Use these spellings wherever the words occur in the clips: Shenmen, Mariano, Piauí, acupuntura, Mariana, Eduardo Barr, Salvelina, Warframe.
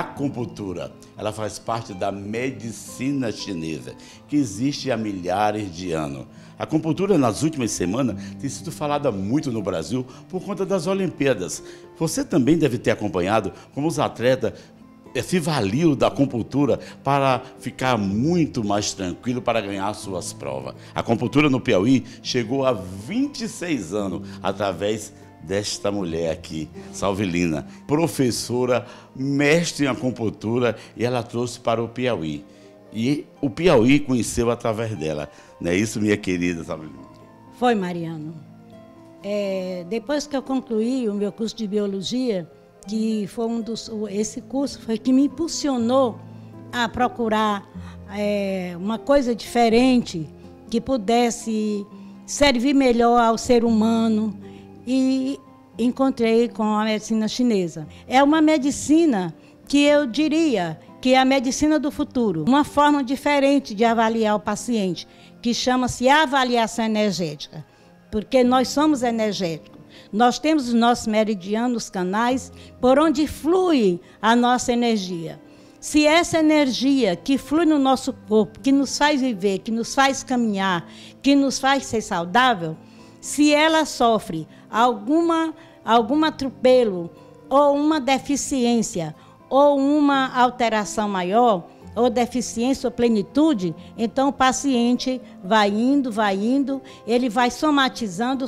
acupuntura, ela faz parte da medicina chinesa, que existe há milhares de anos. A acupuntura, nas últimas semanas, tem sido falada muito no Brasil por conta das Olimpíadas. Você também deve ter acompanhado como os atletas se valiam da acupuntura para ficar muito mais tranquilo para ganhar suas provas. A acupuntura no Piauí chegou há 26 anos, através desta mulher aqui, Salvelina, professora, mestre em acupuntura, e ela trouxe para o Piauí. E o Piauí conheceu através dela. Não é isso, minha querida Salvelina? Foi, Mariano. Depois que eu concluí o meu curso de biologia, que foi esse curso foi que me impulsionou a procurar uma coisa diferente que pudesse servir melhor ao ser humano, e encontrei com a medicina chinesa. É uma medicina que eu diria que é a medicina do futuro, uma forma diferente de avaliar o paciente, que chama-se avaliação energética, porque nós somos energéticos. Nós temos os nossos meridianos, canais, por onde flui a nossa energia. Se essa energia que flui no nosso corpo, que nos faz viver, que nos faz caminhar, que nos faz ser saudável, se ela sofre algum atropelo, ou uma deficiência, ou uma alteração maior, ou deficiência ou plenitude, então o paciente vai indo, ele vai somatizando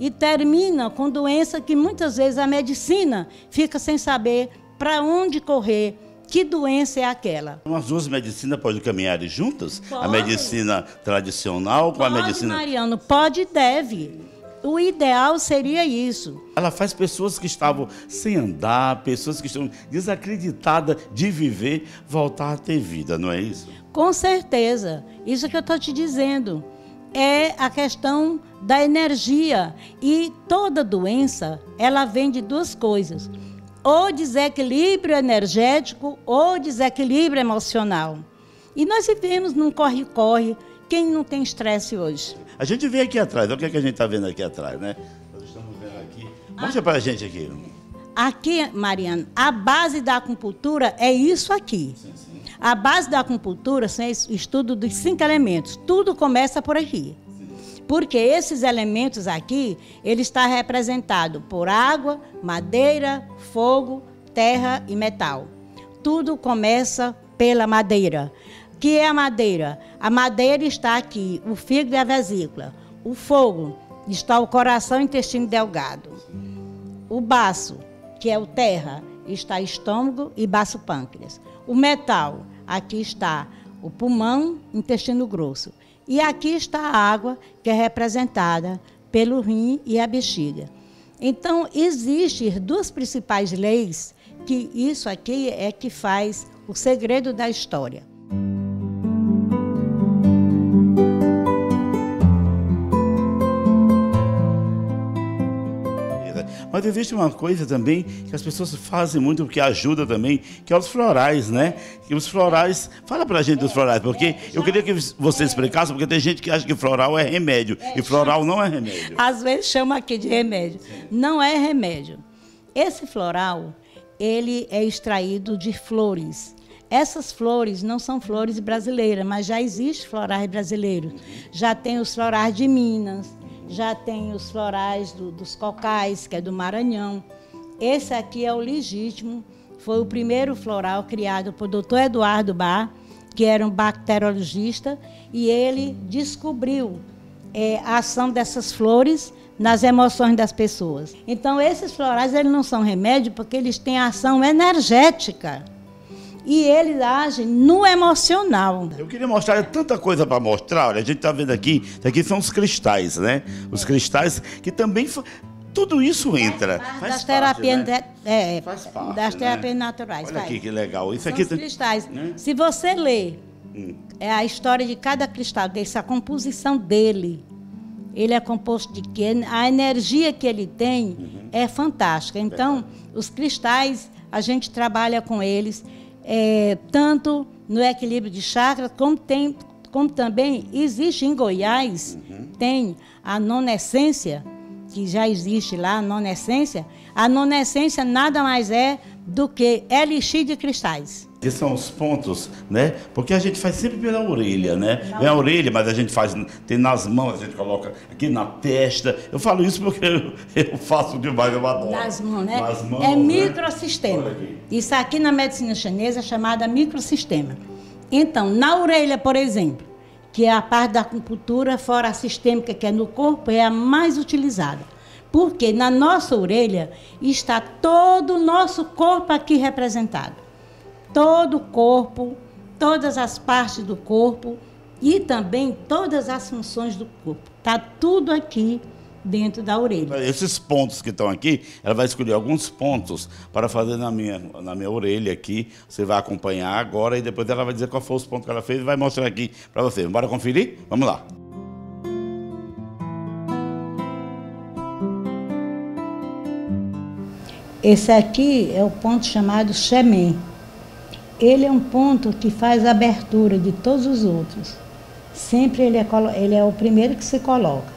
e termina com doença que muitas vezes a medicina fica sem saber para onde correr, que doença é aquela. As duas medicinas podem caminhar juntas? Pode. A medicina tradicional com a medicina... Pode, Mariano, pode e deve. O ideal seria isso. Ela faz pessoas que estavam sem andar, pessoas que estão desacreditadas de viver, voltar a ter vida, não é isso? Com certeza. Isso que eu estou te dizendo. É a questão da energia. E toda doença, ela vem de duas coisas. Ou desequilíbrio energético, ou desequilíbrio emocional. E nós vivemos num corre-corre. Quem não tem estresse hoje? A gente vê aqui atrás, olha o que a gente está vendo aqui atrás, né? Nós estamos vendo aqui. Mostra para a gente aqui. Aqui, Mariana, a base da acupuntura é isso aqui. Sim, sim. A base da acupuntura é o estudo dos 5 elementos. Tudo começa por aqui. Sim. Porque esses elementos aqui, ele está representado por água, madeira, fogo, terra e metal. Tudo começa pela madeira. O que é a madeira? A madeira está aqui, o fígado e a vesícula. O fogo, está o coração e o intestino delgado. O baço, que é o terra, está estômago e baço pâncreas. O metal, aqui está o pulmão, intestino grosso. E aqui está a água, que é representada pelo rim e a bexiga. Então, existem duas principais leis, que isso aqui é que faz o segredo da história. Mas existe uma coisa também que as pessoas fazem muito, que ajuda também, que é os florais, né? E os florais, fala pra gente dos florais, porque eu queria que você explicasse, porque tem gente que acha que floral é remédio, e floral não é remédio. Às vezes chama aqui de remédio. Não é remédio. Esse floral, ele é extraído de flores. Essas flores não são flores brasileiras, mas já existe florais brasileiros. Já tem os florais de Minas, já tem os florais dos cocais, que é do Maranhão. Esse aqui é o legítimo, foi o primeiro floral criado por Dr. Eduardo Barr, que era um bacteriologista, e ele descobriu a ação dessas flores nas emoções das pessoas. Então, esses florais eles não são remédio, porque eles têm ação energética. E ele age no emocional. Eu queria mostrar, é tanta coisa para mostrar. Olha, a gente está vendo aqui, são os cristais, né? Os cristais que também... Tudo isso entra. Faz parte das terapias naturais. Olha aqui que legal. Isso são aqui os cristais. Né? Se você ler a história de cada cristal, a composição dele, ele é composto de quê? A energia que ele tem é fantástica. Então, os cristais, a gente trabalha com eles... tanto no equilíbrio de chakras, como também existe em Goiás, tem a nonescência, que já existe lá, a nonescência. A nonescência nada mais é do que elixir de cristais. Esses são os pontos, né? Porque a gente faz sempre pela orelha, né? Não. É a orelha, mas a gente faz, tem nas mãos, a gente coloca aqui na testa. Eu falo isso porque eu faço demais, eu adoro. Nas mãos, né? Nas mãos, é microsistema. Né? Aqui. Isso aqui na medicina chinesa é chamada microsistema. Então, na orelha, por exemplo, que é a parte da acupuntura fora sistêmica, que é no corpo, é a mais utilizada. Porque na nossa orelha está todo o nosso corpo aqui representado. Todo o corpo, todas as partes do corpo e também todas as funções do corpo. Está tudo aqui dentro da orelha. Esses pontos que estão aqui, ela vai escolher alguns pontos para fazer na minha orelha aqui. Você vai acompanhar agora e depois ela vai dizer qual foi os pontos que ela fez e vai mostrar aqui para você. Bora conferir? Vamos lá. Esse aqui é o ponto chamado Shenmen. Ele é um ponto que faz a abertura de todos os outros. Sempre ele é o primeiro que se coloca,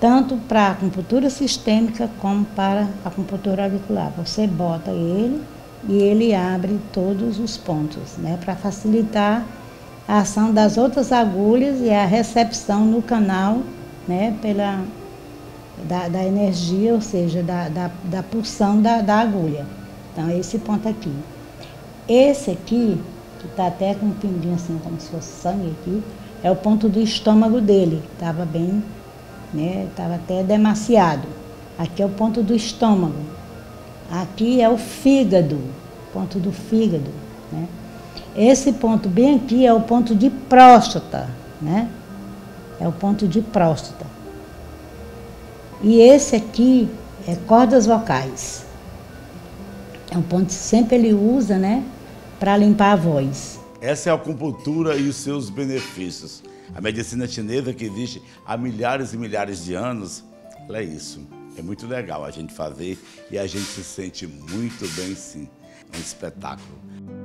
tanto para a acupuntura sistêmica como para a acupuntura auricular. Você bota ele e ele abre todos os pontos, né, para facilitar a ação das outras agulhas e a recepção no canal, né, da energia, ou seja, da pulsão da agulha. Então, é esse ponto aqui. Esse aqui, que está até com um pinguinho assim, como se fosse sangue aqui, é o ponto do estômago dele. Estava bem, né? Estava até demasiado. Aqui é o ponto do estômago. Aqui é o fígado, ponto do fígado, né? Esse ponto bem aqui é o ponto de próstata, né? É o ponto de próstata. E esse aqui é cordas vocais. É um ponto que sempre ele usa, né? Para limpar a voz. Essa é a acupuntura e os seus benefícios. A medicina chinesa, que existe há milhares e milhares de anos, ela é isso. É muito legal a gente fazer e a gente se sente muito bem, sim. É um espetáculo.